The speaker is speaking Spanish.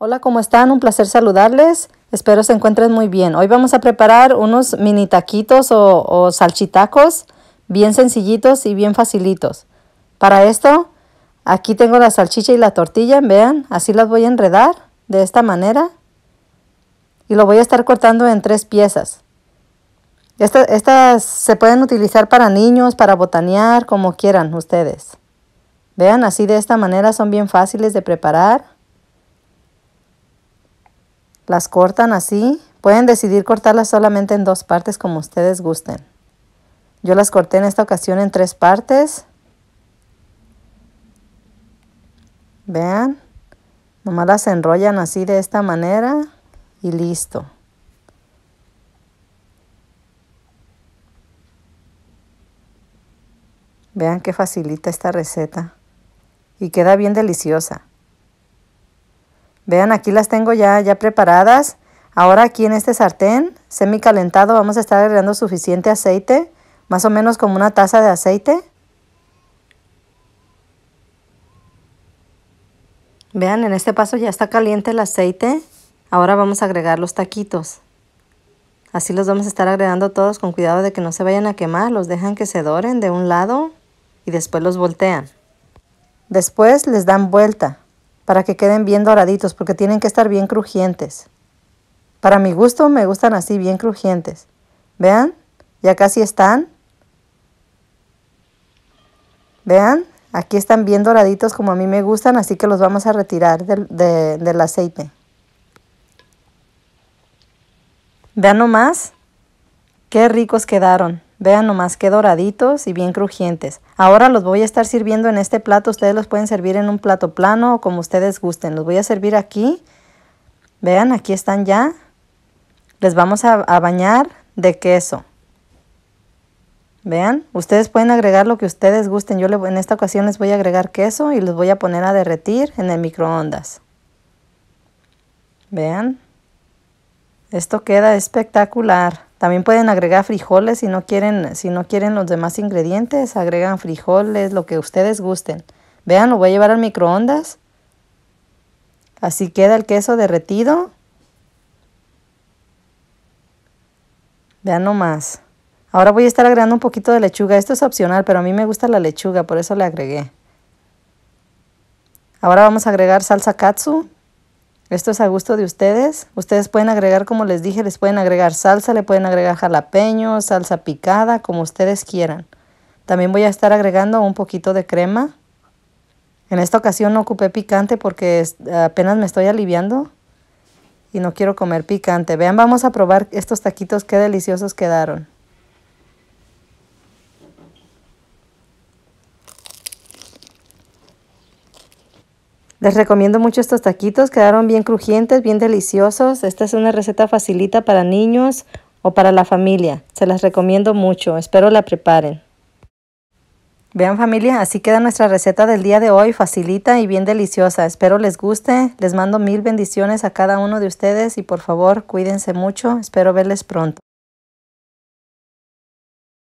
Hola, ¿cómo están? Un placer saludarles. Espero se encuentren muy bien. Hoy vamos a preparar unos mini taquitos o salchitacos bien sencillitos y bien facilitos. Para esto, aquí tengo la salchicha y la tortilla, vean, así las voy a enredar de esta manera y lo voy a estar cortando en tres piezas. Estas se pueden utilizar para niños, para botanear, como quieran ustedes. Vean, así de esta manera son bien fáciles de preparar. Las cortan así, pueden decidir cortarlas solamente en dos partes como ustedes gusten. Yo las corté en esta ocasión en tres partes. Vean, nomás las enrollan así de esta manera y listo. Vean qué facilita esta receta y queda bien deliciosa. Vean, aquí las tengo ya preparadas. Ahora aquí en este sartén semicalentado vamos a estar agregando suficiente aceite, más o menos como una taza de aceite. Vean, en este paso ya está caliente el aceite. Ahora vamos a agregar los taquitos. Así los vamos a estar agregando todos con cuidado de que no se vayan a quemar. Los dejan que se doren de un lado y después los voltean. Después les dan vuelta para que queden bien doraditos, porque tienen que estar bien crujientes. Para mi gusto, me gustan así, bien crujientes. Vean, ya casi están. Vean, aquí están bien doraditos como a mí me gustan, así que los vamos a retirar del aceite. Vean nomás, qué ricos quedaron. Vean nomás qué doraditos y bien crujientes. Ahora los voy a estar sirviendo en este plato. Ustedes los pueden servir en un plato plano o como ustedes gusten. Los voy a servir aquí. Vean, aquí están ya. Les vamos a bañar de queso. Vean, ustedes pueden agregar lo que ustedes gusten. En esta ocasión les voy a agregar queso y los voy a poner a derretir en el microondas. Vean, esto queda espectacular. También pueden agregar frijoles si no quieren los demás ingredientes, agregan frijoles, lo que ustedes gusten. Vean, lo voy a llevar al microondas. Así queda el queso derretido. Vean nomás. Ahora voy a estar agregando un poquito de lechuga. Esto es opcional, pero a mí me gusta la lechuga, por eso le agregué. Ahora vamos a agregar salsa katsu. Esto es a gusto de ustedes. Ustedes pueden agregar, como les dije, les pueden agregar salsa, le pueden agregar jalapeño, salsa picada, como ustedes quieran. También voy a estar agregando un poquito de crema. En esta ocasión no ocupé picante porque apenas me estoy aliviando y no quiero comer picante. Vean, vamos a probar estos taquitos, qué deliciosos quedaron. Les recomiendo mucho estos taquitos, quedaron bien crujientes, bien deliciosos. Esta es una receta facilita para niños o para la familia. Se las recomiendo mucho, espero la preparen. Vean, familia, así queda nuestra receta del día de hoy, facilita y bien deliciosa. Espero les guste, les mando mil bendiciones a cada uno de ustedes y por favor cuídense mucho, espero verles pronto.